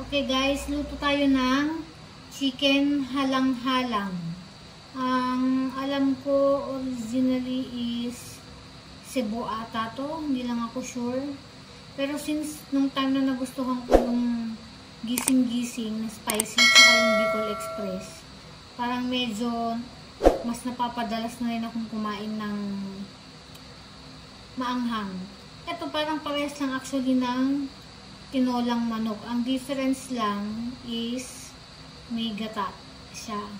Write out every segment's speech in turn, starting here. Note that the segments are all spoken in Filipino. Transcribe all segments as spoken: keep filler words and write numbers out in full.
Okay guys, luto tayo ng chicken halang-halang. Ang alam ko originally is Cebu ata to, hindi lang ako sure. Pero since nung time na nagustuhan ko yung gising-gising na spicy tsaka yung Bicol Express, parang medyo mas napapadalas na rin akong kumain ng maanghang. Ito parang parehas lang actually ng tinolang manok. Ang difference lang is may gata siya.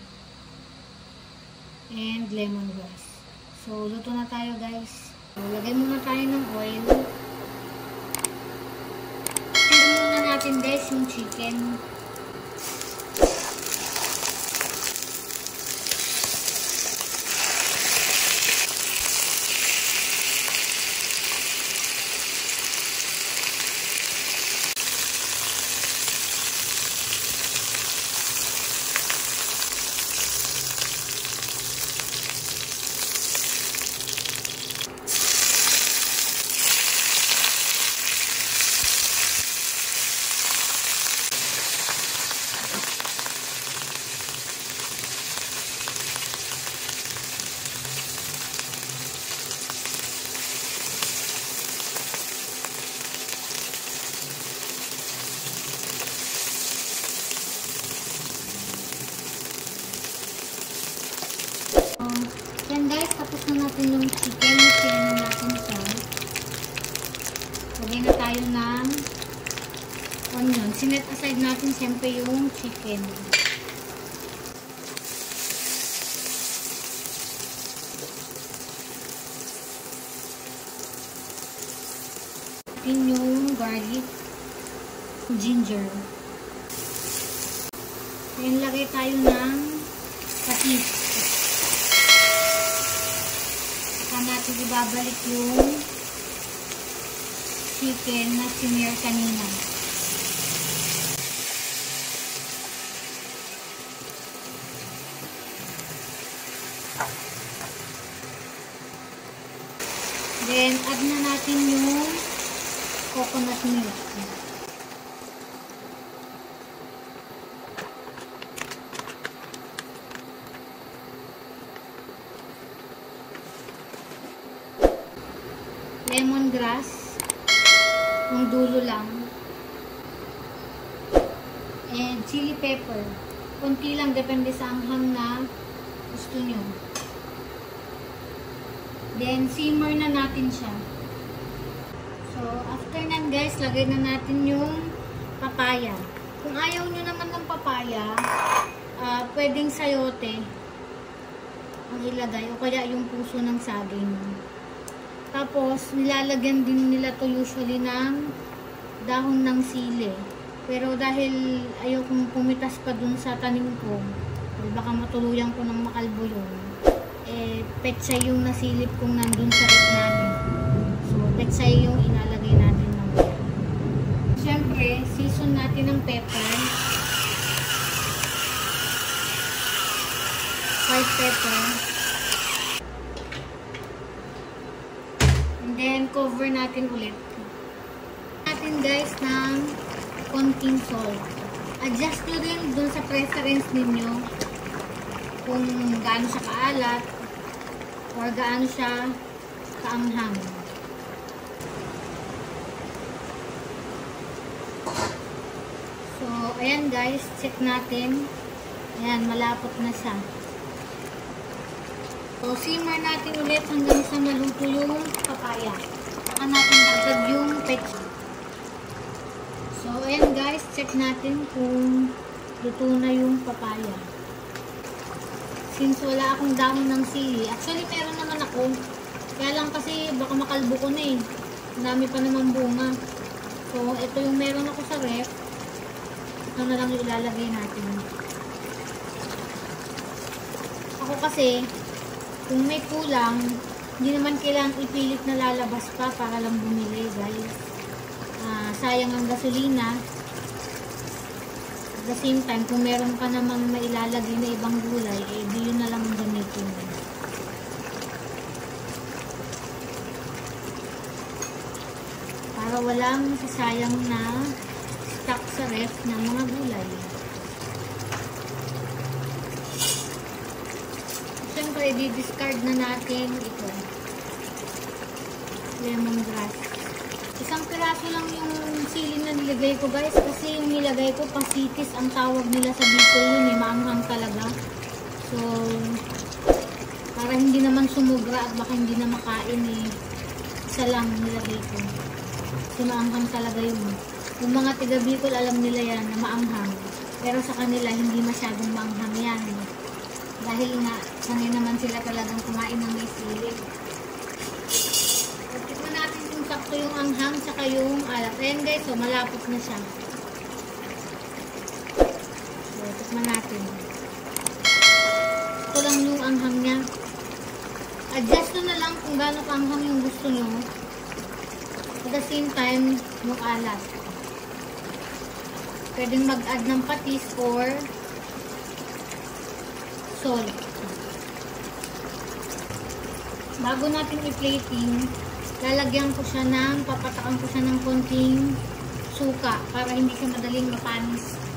And lemongrass. So, luto na tayo guys. So, lagay muna tayo ng oil. Tignan muna natin guys yung chicken. Tapos na natin yung chicken. Chicken na natin siya. Lagay na tayo ng onion. Sinet aside natin siyempre yung chicken. Natin yung garlic, ginger. Then lagay tayo ng patis. Natin ibabalik yung chicken na simir kanina. Then, add na natin yung coconut milk. Lemongrass, yung dulo lang, and chili pepper, konti lang depende sa anghang na gusto nyo. Then simmer na natin siya. So after nan guys, lagay na natin yung papaya. Kung ayaw nyo naman ng papaya, uh, pwedeng sayote ang ilagay o kaya yung puso ng saging. Tapos, nilalagyan din nila to usually ng dahon ng sili. Pero dahil ayokong pumitas pa dun sa tanim ko, baka matuluyan ko ng makalbo yun, eh, petsay yung nasilip kong nandun sa rep namin. So, petsay yung inalagay natin ng pepper. Siyempre, season natin ng pepper. White pepper. Then, cover natin ulit. Natin guys ng konting salt. Adjust nyo rin dun sa preference ninyo kung gaano siya kaalat or gaano siya kaanghang. So, ayan guys. Check natin. Ayan, malapot na siya. So, simmer natin ulit hanggang sa maluto yung papaya. Saka natin dagdag yung petchin. So, ayan guys, check natin kung luto na yung papaya. Since wala akong dahon ng sili. Actually, meron naman ako. Kaya lang kasi baka makalbo ko na eh. Ang dami pa naman bunga. So, ito yung meron ako sa ref. Ito na lang yung ilalagay natin. Ako kasi, kung may kulang, hindi naman kailangang ipilit na lalabas pa para lang bumili, guys. Uh, sayang ang gasolina. At the same time, kung meron pa namang mailalagay na ibang gulay, eh, di yun na lang gamitin. Para walang sasayang na stock sa ref ng mga gulay. Siyempre, i-discard na natin ito. Lemongrass. Isang piraso lang yung sili na nilagay ko, guys, kasi yung nilagay ko, pasitis ang tawag nila sa Bicol yun, eh, maanghang talaga. So, para hindi naman sumugra at baka hindi na makain, eh, isa lang nilagay ko. So, maanghang talaga yun. Yung mga tiga Bicol, alam nila yan na maanghang. Pero sa kanila, hindi masyadong maanghang yan. Eh. Dahil nga, sanay naman sila talagang kumain ng may sili. At tignan natin kung sakto yung anghang, tsaka yung alat. Ayan guys, so malapot na siya. So, tignan natin. Ito lang yung anghang niya. Adjust na lang kung gano'ng anghang yung gusto nyo. At the same time, yung alat. Pwedeng mag-add ng patis or salt. Bago natin i-plating, lalagyan ko siya ng, papatakang ko siya ng konting suka para hindi siya madaling mapanis.